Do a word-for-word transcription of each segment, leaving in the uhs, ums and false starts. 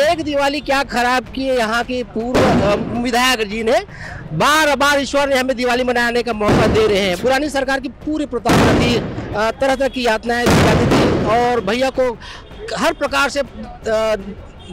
एक दिवाली क्या खराब की है यहाँ की पूर्व विधायक जी ने। बार बार ईश्वर ने हमें दिवाली मनाने का मौका दे रहे हैं। पुरानी सरकार की पूरी प्रताड़ना थी, तरह तरह की यातनाएं दी जाती थी और भैया को हर प्रकार से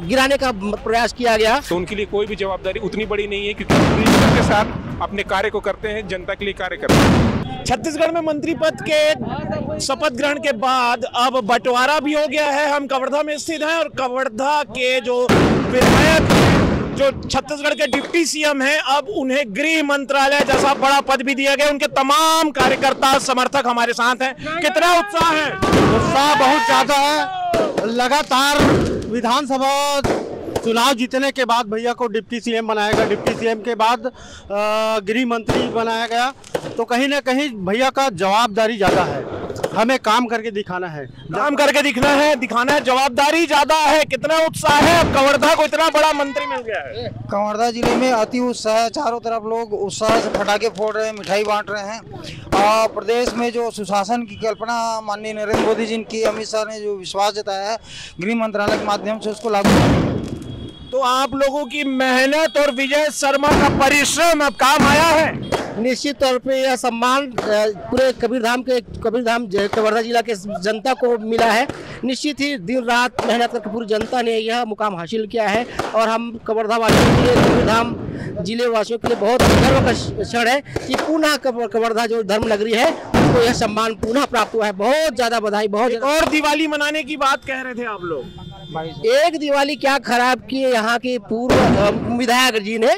गिराने का प्रयास किया गया। तो उनके लिए कोई भी जवाबदारी उतनी बड़ी नहीं है क्योंकि ईश्वर के साथ अपने कार्य को करते हैं, जनता के लिए कार्य करते हैं। छत्तीसगढ़ में मंत्री पद के शपथ ग्रहण के बाद अब बंटवारा भी हो गया है। हम कवर्धा में स्थित हैं और कवर्धा के जो विधायक जो छत्तीसगढ़ के डिप्टी सीएम हैं, अब उन्हें गृह मंत्रालय जैसा बड़ा पद भी दिया गया। उनके तमाम कार्यकर्ता समर्थक हमारे साथ हैं। कितना उत्साह है? उत्साह बहुत ज्यादा है। लगातार विधानसभा चुनाव जीतने के बाद भैया को डिप्टी सीएम बनाया गया, डिप्टी सीएम के बाद गृह मंत्री बनाया गया। तो कहीं ना कहीं भैया का जवाबदारी ज्यादा है, हमें काम करके दिखाना है, काम करके दिखना है, दिखाना है, जवाबदारी ज्यादा है। कितना उत्साह है? अब कवर्धा को इतना बड़ा मंत्री मिल गया है। कवर्धा जिले में अति उत्साह है, चारों तरफ लोग उत्साह से पटाखे फोड़ रहे हैं, मिठाई बांट रहे हैं। और प्रदेश में जो सुशासन की कल्पना माननीय नरेंद्र मोदी जी की, अमित शाह ने जो विश्वास जताया है गृह मंत्रालय के माध्यम से, उसको लागू करेंगे। तो आप लोगों की मेहनत और विजय शर्मा का परिश्रम अब काम आया है। निश्चित तौर पे यह सम्मान पूरे कबीरधाम के कबीरधाम कवर्धा जिला के जनता को मिला है। निश्चित ही दिन रात मेहनत करके पूरी जनता ने यह मुकाम हासिल किया है और हम कवर्धा वासियों के लिए, कबीरधाम जिले वासियों के लिए बहुत गर्व का क्षण है कि पुनः कवर्धा जो धर्म नगरी है उसको यह सम्मान पुनः प्राप्त हुआ है। बहुत ज्यादा बधाई। बहुत और दिवाली मनाने की बात कह रहे थे आप लोग, एक दिवाली क्या खराब की है यहाँ की पूर्व विधायक जी ने।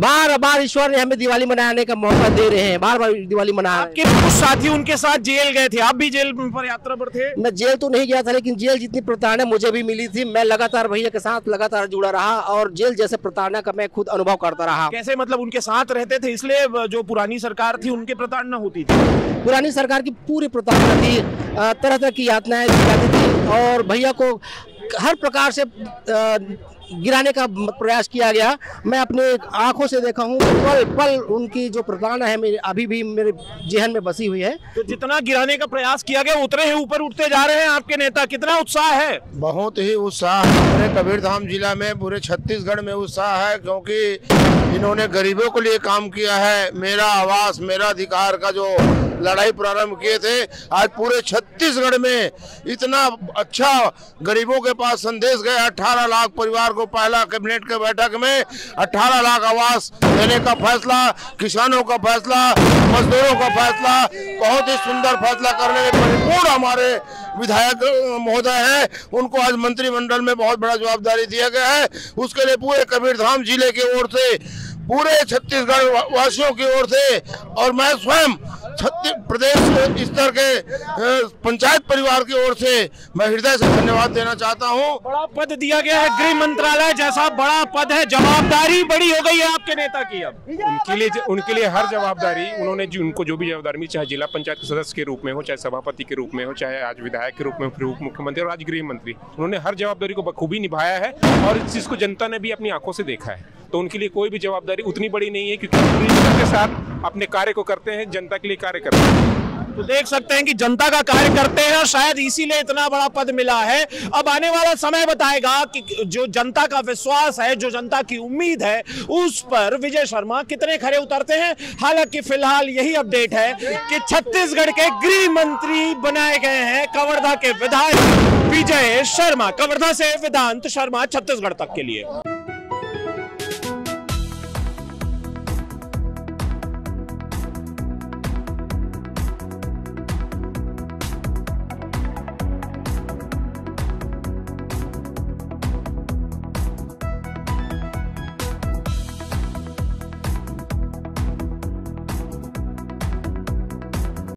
बार बार ईश्वर ने हमें दिवाली मनाने का मौका दे रहे हैं, बार बार दिवाली मना। आपके कुछ साथी उनके साथ जेल गए थे, आप भी जेल पर यात्रा पर थे? मैं जेल तो नहीं गया था लेकिन जेल जितनी प्रताड़ना मुझे भी मिली थी, मैं लगातार भैया के साथ लगातार जुड़ा रहा और जेल जैसे प्रताड़ना का मैं खुद अनुभव करता रहा। कैसे? मतलब उनके साथ रहते थे इसलिए जो पुरानी सरकार थी उनके प्रताड़ना होती थी? पुरानी सरकार की पूरी प्रताड़ना थी, तरह तरह की यातनाएं दी जाती थी और भैया को हर प्रकार से गिराने का प्रयास किया गया। मैं अपने आंखों से देखा हूँ, पल पल उनकी जो प्रताड़ना है मेरे अभी भी मेरे जेहन में बसी हुई है। तो जितना गिराने का प्रयास किया गया उतने ही ऊपर उठते जा रहे हैं आपके नेता। कितना उत्साह है? बहुत ही उत्साह है। पूरे कबीरधाम जिला में, पूरे छत्तीसगढ़ में उत्साह है क्योंकि इन्होंने गरीबों के लिए काम किया है। मेरा आवास मेरा अधिकार का जो लड़ाई प्रारंभ किए थे, आज पूरे छत्तीसगढ़ में इतना अच्छा गरीबों के पास संदेश गए। अठारह लाख परिवार को पहला कैबिनेट के बैठक में अठारह लाख आवास देने का फैसला, किसानों का फैसला, मजदूरों का फैसला, बहुत ही सुंदर फैसला करने में परिपूर्ण हमारे विधायक महोदय हैं। उनको आज मंत्रिमंडल में बहुत बड़ा जवाबदारी दिया गया है। उसके लिए पूरे कबीरधाम जिले की ओर से, पूरे छत्तीसगढ़ वासियों की ओर से और मैं स्वयं छत्तीस प्रदेश स्तर के पंचायत परिवार की ओर से मैं हृदय से धन्यवाद देना चाहता हूं। बड़ा पद दिया गया है, गृह मंत्रालय जैसा बड़ा पद है, जवाबदारी बड़ी हो गई है आपके नेता की। अब उनके लिए उनके लिए हर जवाबदारी उन्होंने जो उनको जो भी जवाबदारी मिली, चाहे जिला पंचायत के सदस्य के रूप में हो, चाहे सभापति के रूप में हो, चाहे आज विधायक के रूप में, फिर उप मुख्यमंत्री और आज गृह मंत्री, उन्होंने हर जवाबदारी को बखूबी निभाया है और इस चीज को जनता ने भी अपनी आंखों से देखा है। तो उनके लिए कोई भी जवाबदारी उतनी बड़ी नहीं है क्योंकि ईश्वर के साथ अपने कार्य को करते हैं, जनता के लिए कार्य करते हैं। तो देख सकते हैं कि जनता का कार्य करते हैं और शायद इसीलिए इतना बड़ा पद मिला है। अब आने वाला समय बताएगा कि जो जनता का विश्वास है, जो जनता की उम्मीद है, उस पर विजय शर्मा कितने खरे उतरते हैं। हालांकि फिलहाल यही अपडेट है कि छत्तीसगढ़ के गृह मंत्री बनाए गए हैं कवर्धा के विधायक विजय शर्मा। कवर्धा से वेदांत शर्मा, छत्तीसगढ़ तक के लिए।